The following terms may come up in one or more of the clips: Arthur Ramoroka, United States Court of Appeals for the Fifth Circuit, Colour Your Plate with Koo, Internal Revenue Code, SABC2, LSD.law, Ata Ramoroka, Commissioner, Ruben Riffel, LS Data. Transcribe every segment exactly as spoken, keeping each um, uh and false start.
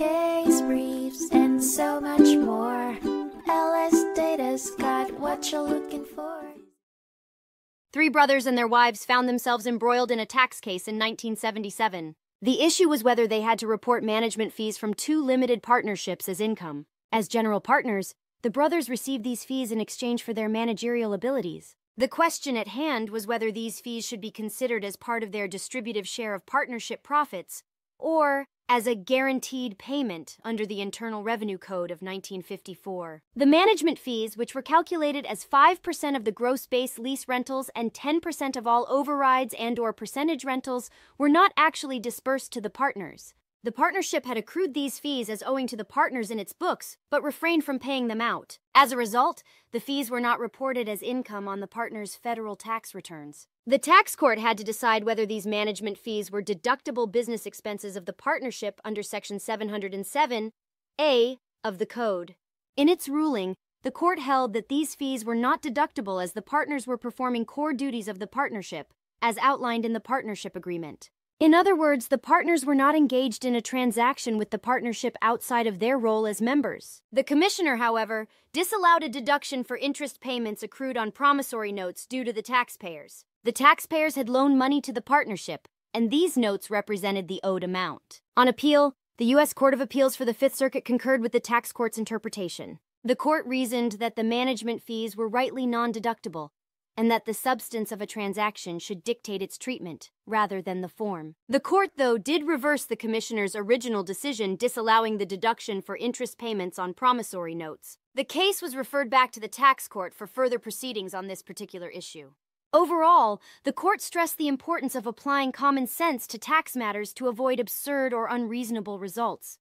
case briefs, and so much more. L S Data's got what you're looking for. Three brothers and their wives found themselves embroiled in a tax case in nineteen seventy-seven. The issue was whether they had to report management fees from two limited partnerships as income. As general partners, the brothers received these fees in exchange for their managerial abilities. The question at hand was whether these fees should be considered as part of their distributive share of partnership profits or as a guaranteed payment under the Internal Revenue Code of nineteen fifty-four. The management fees, which were calculated as five percent of the gross base lease rentals and ten percent of all overrides and/or percentage rentals, were not actually disbursed to the partners. The partnership had accrued these fees as owing to the partners in its books, but refrained from paying them out. As a result, the fees were not reported as income on the partners' federal tax returns. The tax court had to decide whether these management fees were deductible business expenses of the partnership under Section seven oh seven A of the Code. In its ruling, the court held that these fees were not deductible as the partners were performing core duties of the partnership, as outlined in the partnership agreement. In other words, the partners were not engaged in a transaction with the partnership outside of their role as members. The Commissioner, however, disallowed a deduction for interest payments accrued on promissory notes due to the taxpayers. The taxpayers had loaned money to the partnership, and these notes represented the owed amount. On appeal, the U S Court of Appeals for the Fifth Circuit concurred with the tax court's interpretation. The court reasoned that the management fees were rightly non-deductible, and that the substance of a transaction should dictate its treatment, rather than the form. The court, though, did reverse the Commissioner's original decision disallowing the deduction for interest payments on promissory notes. The case was referred back to the tax court for further proceedings on this particular issue. Overall, the court stressed the importance of applying common sense to tax matters to avoid absurd or unreasonable results.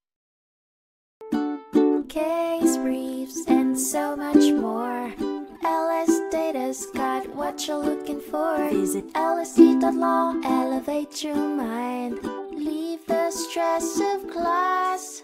Case briefs and so much more. L S Data's got what you're looking for. Visit L S D dot law, elevate your mind, leave the stress of class.